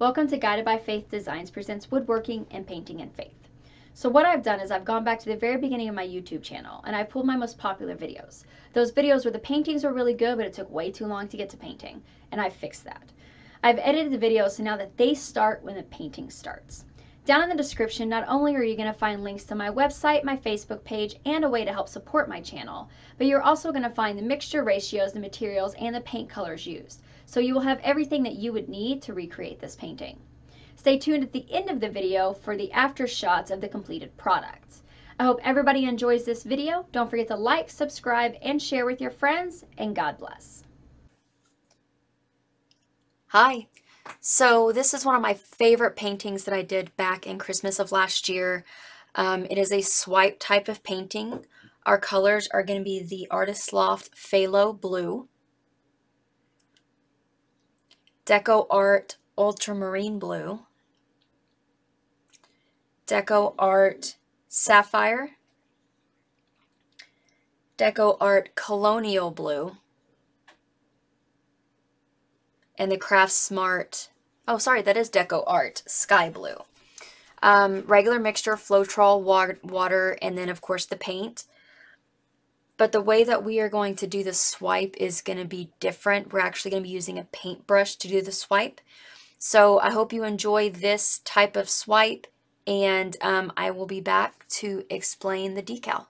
Welcome to Guided by Faith Designs presents Woodworking and Painting in Faith. So what I've done is I've gone back to the very beginning of my YouTube channel and I pulled my most popular videos. Those videos where the paintings were really good but it took way too long to get to painting, and I fixed that. I've edited the videos so now that they start when the painting starts. Down in the description, not only are you going to find links to my website, my Facebook page, and a way to help support my channel, but you're also going to find the mixture ratios, the materials, and the paint colors used. So you will have everything that you would need to recreate this painting. Stay tuned at the end of the video for the after shots of the completed product. I hope everybody enjoys this video. Don't forget to like, subscribe, and share with your friends, and God bless. Hi. So this is one of my favorite paintings that I did back in Christmas of last year. It is a swipe type of painting. Our colors are going to be the Artist's Loft Phthalo Blue, Deco Art Ultramarine Blue, Deco Art Sapphire, Deco Art Colonial Blue, and the Craft Smart, oh sorry, that is Deco Art Sky Blue. Regular mixture, Floetrol, water, and then of course the paint. But the way that we are going to do the swipe is going to be different. We're actually going to be using a paintbrush to do the swipe. So I hope you enjoy this type of swipe, and I will be back to explain the decal.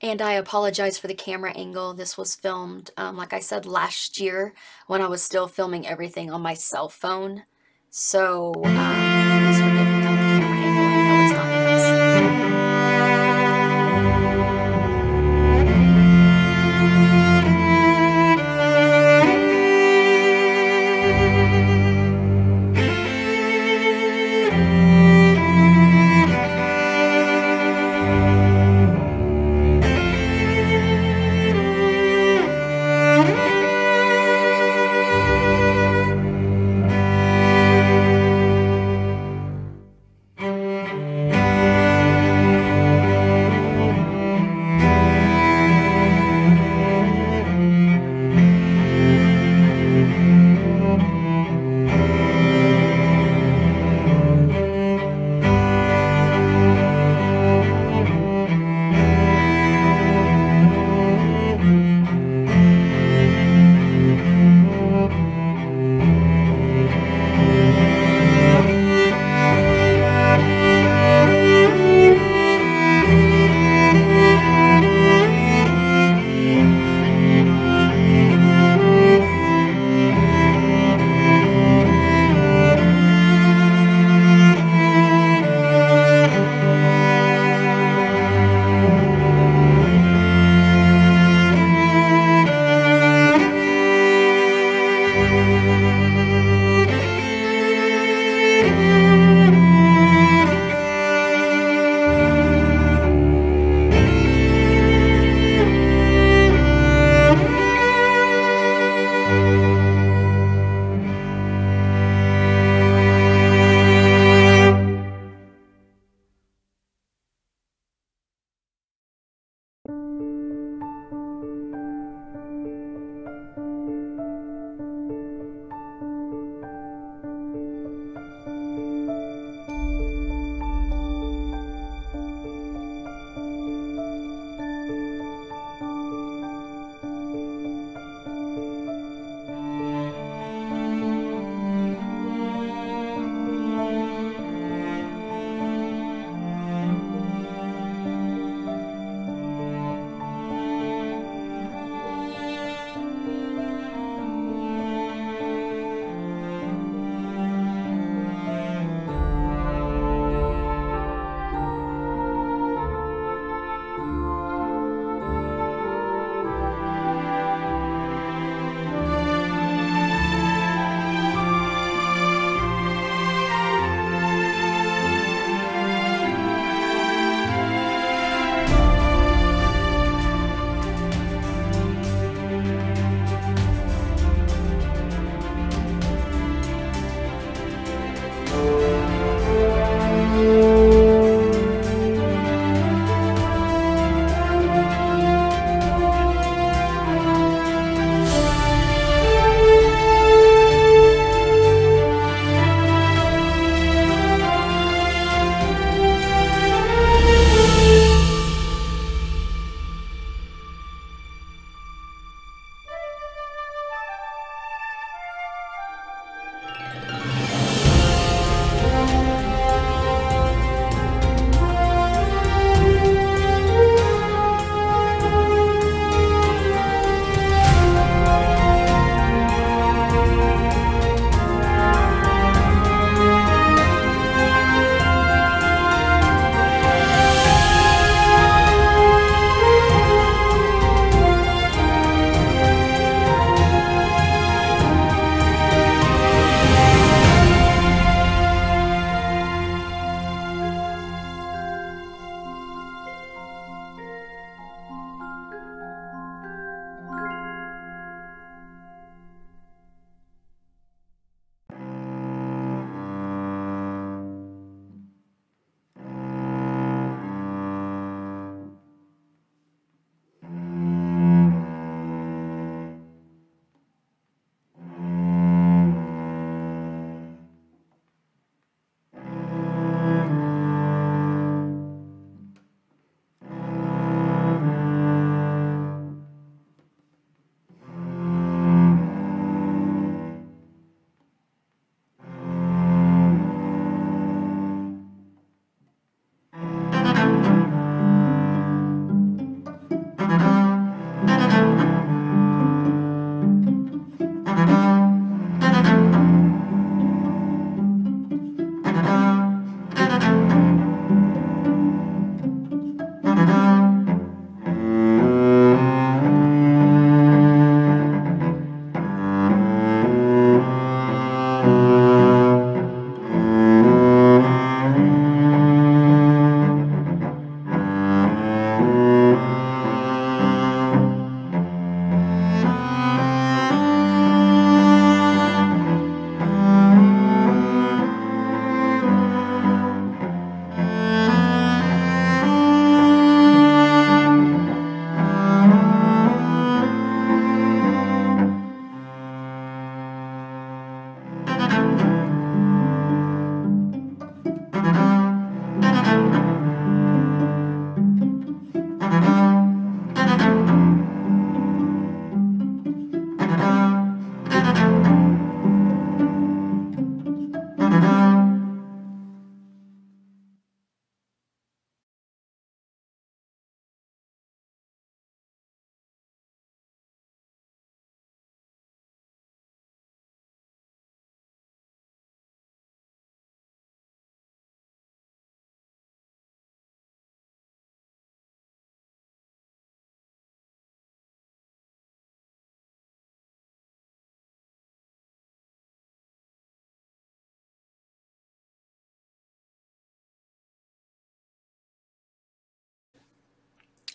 And I apologize for the camera angle. This was filmed, like I said, last year when I was still filming everything on my cell phone. So, please forgive me.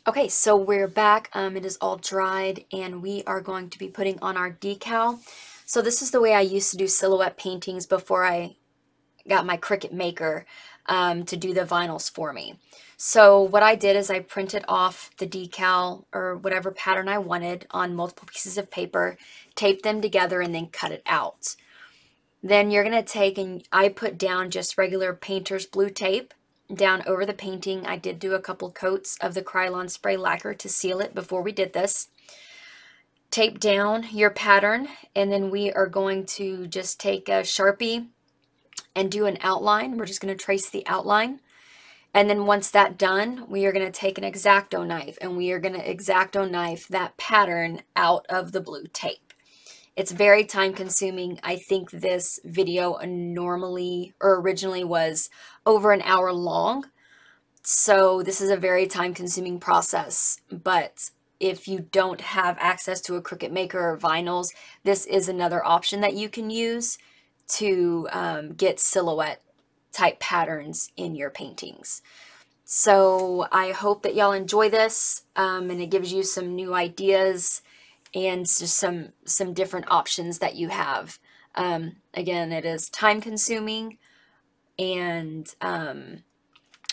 Okay, so we're back. It is all dried and we are going to be putting on our decal. So this is the way I used to do silhouette paintings before I got my Cricut maker to do the vinyls for me. So what I did is I printed off the decal or whatever pattern I wanted on multiple pieces of paper, taped them together, and then cut it out. Then you're going to take, and I put down just regular painter's blue tape down over the painting. I did do a couple coats of the Krylon spray lacquer to seal it before we did this. Tape down your pattern, and then we are going to just take a Sharpie and do an outline. We're just going to trace the outline, and then once that's done, we are going to take an X-Acto knife and we are going to X-Acto knife that pattern out of the blue tape. It's very time consuming. I think this video originally was over an hour long. So this is a very time consuming process, but if you don't have access to a Cricut maker or vinyls, this is another option that you can use to get silhouette type patterns in your paintings. So I hope that y'all enjoy this and it gives you some new ideas and just some different options that you have. Again, it is time consuming, and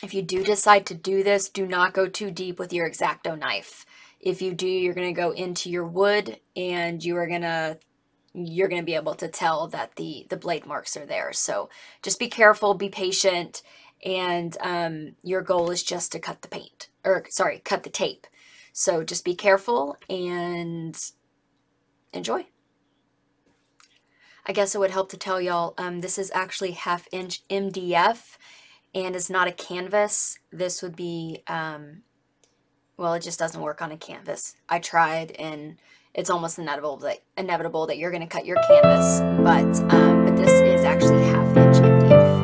if you do decide to do this, do not go too deep with your X-Acto knife. If you do, you're going to go into your wood and you're going to be able to tell that the blade marks are there. So just be careful, be patient, and your goal is just to cut the paint, or sorry, cut the tape. So just be careful and enjoy. I guess it would help to tell y'all this is actually 1/2 inch MDF and it's not a canvas. This would be, well, it just doesn't work on a canvas. I tried, and it's almost inevitable that you're going to cut your canvas, but this is actually 1/2 inch MDF.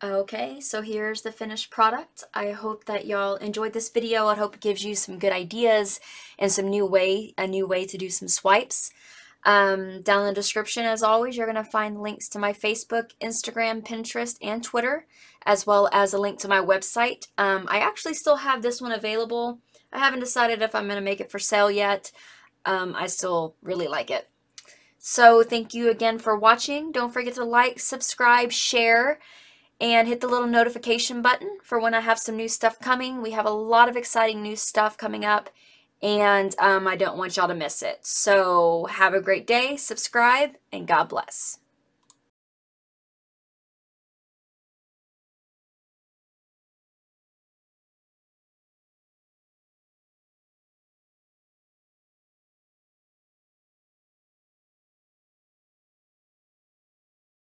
Okay, so here's the finished product. I hope that y'all enjoyed this video. I hope it gives you some good ideas and some a new way to do some swipes. Down in the description, as always, you're going to find links to my Facebook, Instagram, Pinterest, and Twitter, as well as a link to my website. I actually still have this one available. I haven't decided if I'm going to make it for sale yet. I still really like it. So thank you again for watching. Don't forget to like, subscribe, share, and hit the little notification button for when I have some new stuff coming. We have a lot of exciting new stuff coming up, and I don't want y'all to miss it. So have a great day, subscribe, and God bless.